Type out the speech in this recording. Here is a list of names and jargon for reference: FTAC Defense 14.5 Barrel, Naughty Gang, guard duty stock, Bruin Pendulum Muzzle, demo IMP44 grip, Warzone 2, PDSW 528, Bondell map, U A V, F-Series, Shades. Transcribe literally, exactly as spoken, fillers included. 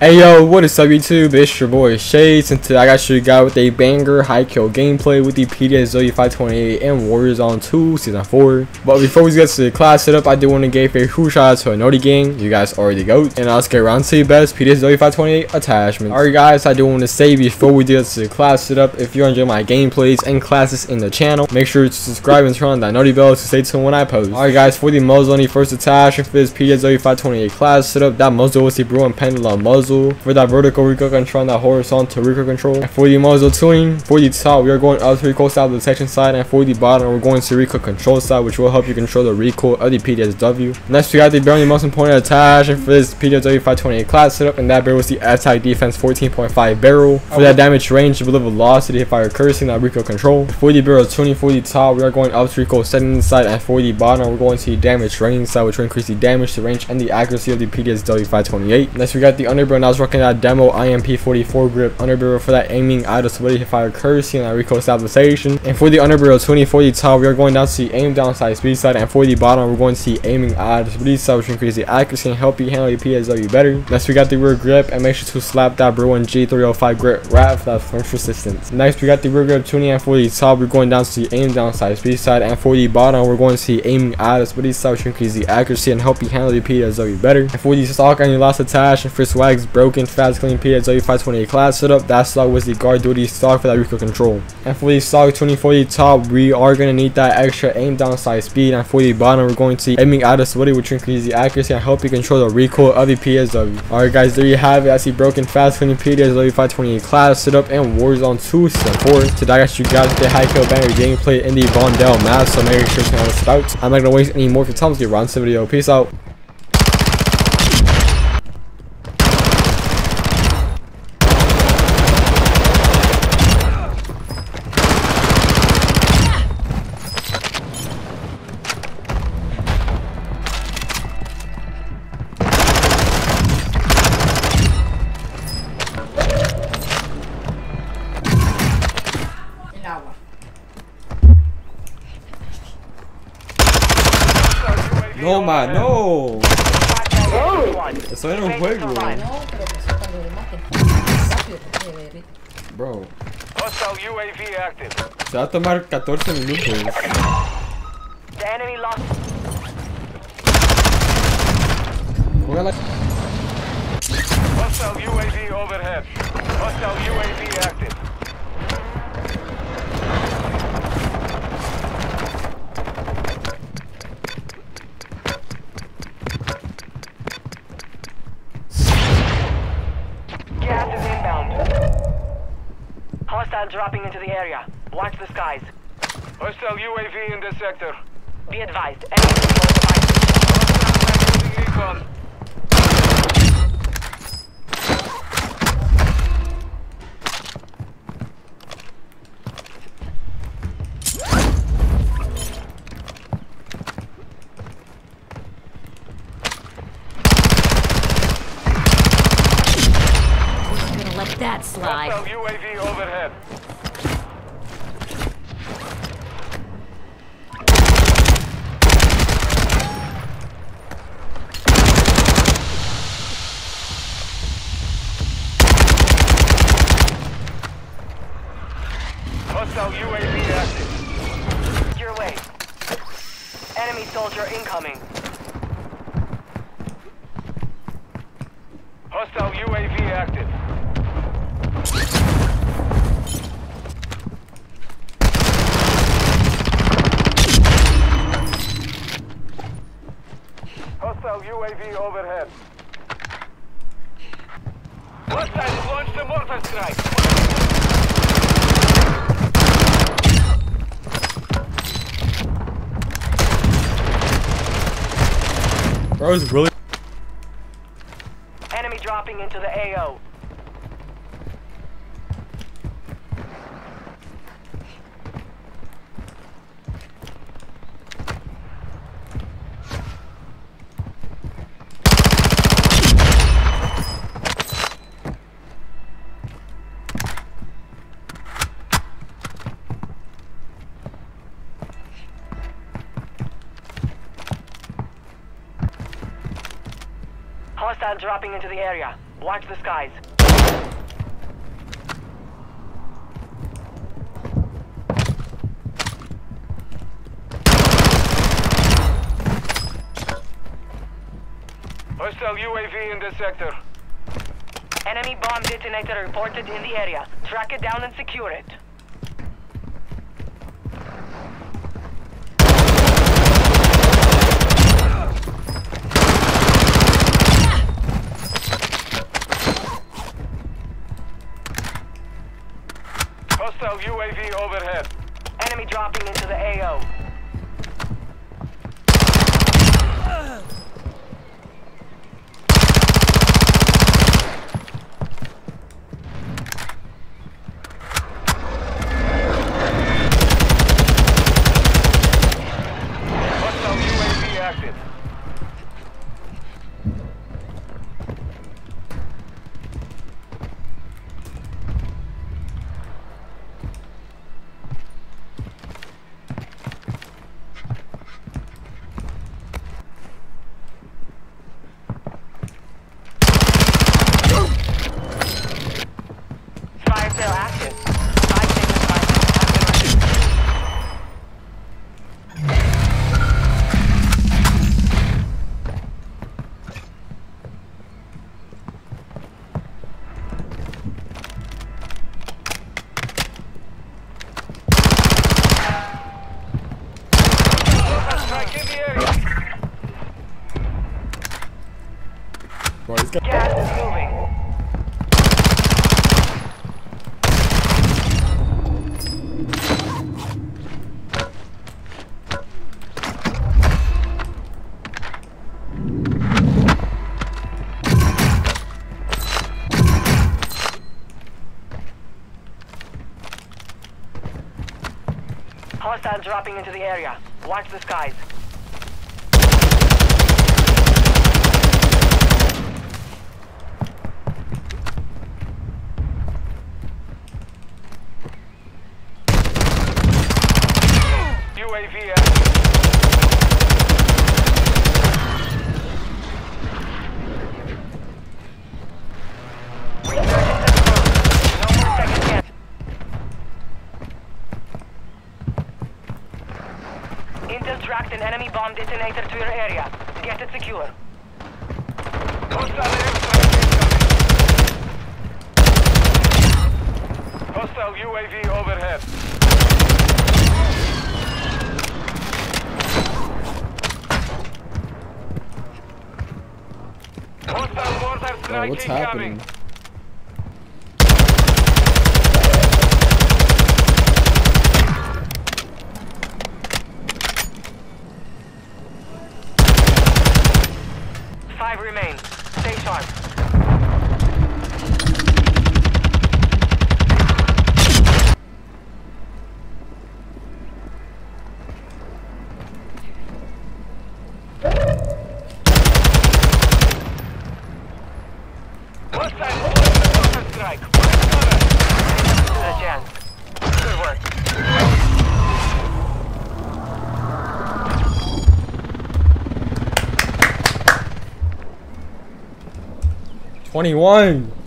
Hey yo, what is up YouTube? It's your boy Shades, and today I got you guys with a banger high kill gameplay with the P D S W five twenty-eight and Warzone two Season four. But before we get to the class setup, I do want to give a huge shout out to a Naughty Gang. You guys already go. And now let's get around to the best P D S W five twenty-eight attachment. Alright guys, I do want to say before we get to the class setup, if you enjoy my gameplays and classes in the channel, make sure to subscribe and turn on that naughty bell to stay tuned when I post. Alright guys, for the muzzle on the first attachment for this P D S W five twenty-eight class setup, that muzzle was the Bruin Pendulum Muzzle. For that vertical recoil control and that horizontal recoil control. And for the muzzle tuning, for the top we are going up to recoil side of the detection side, and for the bottom we're going to recoil control side, which will help you control the recoil of the P D S W. Next we got the barrel, the most important attachment for this P D S W five twenty-eight class setup, and that barrel was the F TAC Defense fourteen point five barrel. For that damage range, below velocity, hit fire accuracy, and that recoil control. For the barrel tuning, for the top we are going up to recoil setting side, and for the bottom we're going to the damage range side, which will increase the damage, the range, and the accuracy of the P D S W five twenty-eight. Next we got the underbarrel, and I was rocking that demo I M P forty-four grip underbarrel for that aiming, idle stability, hit fire accuracy, and that recoil stabilization. And for the underbarrel twenty forty top, we are going down to the aim down side speed side, and for the bottom, we're going to the aiming, idle stability side, which increases the accuracy and help you handle your P D S W better. Next, we got the rear grip, and make sure to slap that Bruin G three oh five grip wrap for that flinch resistance. Next, we got the rear grip tuning, and for the top, we're going down to the aim down side speed side, and for the bottom, we're going to the aiming, idle stability side, which increases the accuracy and help you handle your P D S W better. And for the stock and your last attachment for swag, broken fast clean P D S W five twenty-eight class setup, that stock was the guard duty stock for that recoil control. And for the stock twenty forty top, we are going to need that extra aim down side speed, and for the bottom we're going to aiming out of stability, which increases the accuracy and help you control the recoil of the P D S W. Alright guys, there you have it. I see broken fast clean P D S W five twenty-eight class setup and Warzone two season four. Today I got you guys with the high kill banger gameplay in the Bondell map, so make sure to know this out. I'm not going to waste any more of your time, so get around to the video. Peace out. No, ma, no! Eso era un juego. Bro. Se va a tomar catorce minutos. Juega. Hostile U A V overhead. Hostile U A V active. Hostile dropping into the area. Watch the skies. Hostile U A V in the sector. Be advised. Hostile recon. That slide. U A V overhead. Hostile U A V active. Your way. Enemy soldier incoming. Hostile U A V active. Hostile U A V overhead. Hostiles launch the mortar strike. Bro, it's really enemy dropping into the A O. Hostile dropping into the area. Watch the skies. Hostile U A V in this sector. Enemy bomb detonator reported in the area. Track it down and secure it. Hostile U A V overhead. Enemy dropping into the A O. Hostile U A V active. Gas is moving. Hostile dropping into the area. Watch the skies. Intercept an enemy bomb detonator to your area. Get it secure. Hostile airstrike incoming. Hostile U A V overhead. Hostile mortar strike incoming. Oh, what's happening? Five remain. Stay sharp. Hostile mortar strike. Good chance. Good work. twenty-one